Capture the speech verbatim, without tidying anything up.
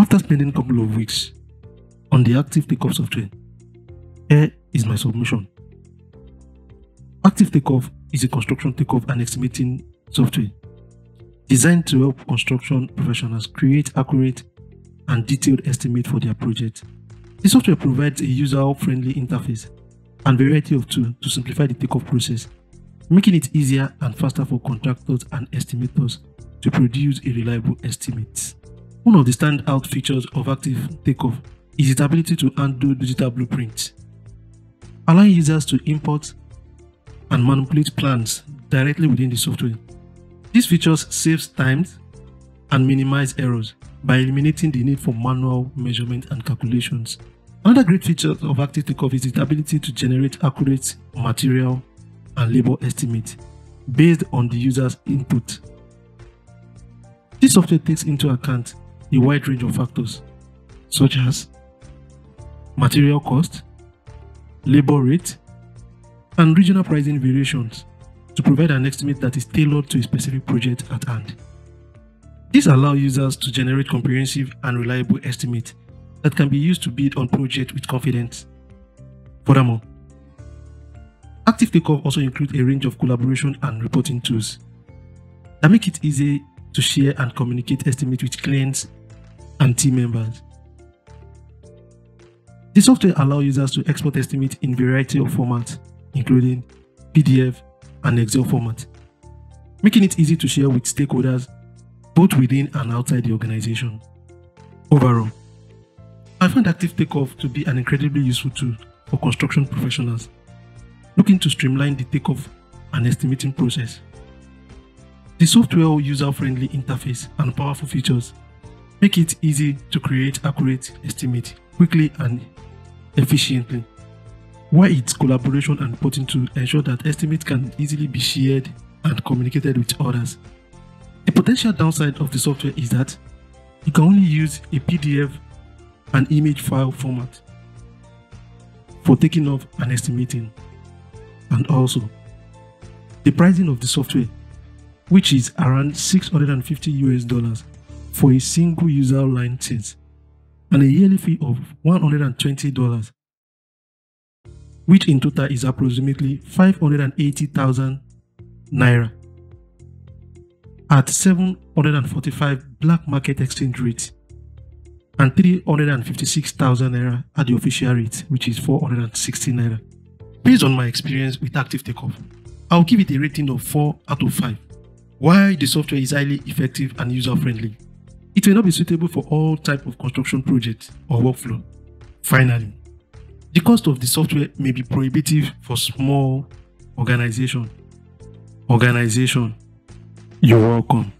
After spending a couple of weeks on the Active Takeoff software, here is my submission. Active Takeoff is a construction takeoff and estimating software designed to help construction professionals create accurate and detailed estimates for their project. The software provides a user-friendly interface and variety of tools to simplify the takeoff process, making it easier and faster for contractors and estimators to produce a reliable estimate. One of the standout features of Active Takeoff is its ability to handle digital blueprints, allowing users to import and manipulate plans directly within the software. These features saves time and minimize errors by eliminating the need for manual measurement and calculations. Another great feature of Active Takeoff is its ability to generate accurate material and labor estimates based on the user's input. This software takes into account a wide range of factors, such as material cost, labor rate, and regional pricing variations to provide an estimate that is tailored to a specific project at hand. This allows users to generate comprehensive and reliable estimates that can be used to bid on projects with confidence. Furthermore, Active Takeoff also includes a range of collaboration and reporting tools that make it easy to share and communicate estimates with clients and team members. The software allows users to export estimates in a variety of formats, including P D F and Excel format, making it easy to share with stakeholders both within and outside the organization. Overall, I find Active Takeoff to be an incredibly useful tool for construction professionals looking to streamline the takeoff and estimating process. The software user-friendly interface and powerful features make it easy to create accurate estimates quickly and efficiently, while its collaboration and reporting tool ensure that estimates can easily be shared and communicated with others. The potential downside of the software is that you can only use a P D F and image file format for taking off and estimating, and also the pricing of the software, which is around six hundred fifty U S dollars for a single user line test and a yearly fee of one hundred twenty dollars, which in total is approximately five hundred eighty thousand naira at seven hundred forty-five black market exchange rate and three hundred fifty-six thousand naira at the official rate, which is four hundred sixty naira. Based on my experience with Active Takeoff, I'll give it a rating of four out of five. While the software is highly effective and user-friendly, it may not be suitable for all types of construction projects or workflow. Finally, the cost of the software may be prohibitive for small organization. Organization, you're welcome.